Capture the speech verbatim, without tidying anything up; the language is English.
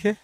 Okay.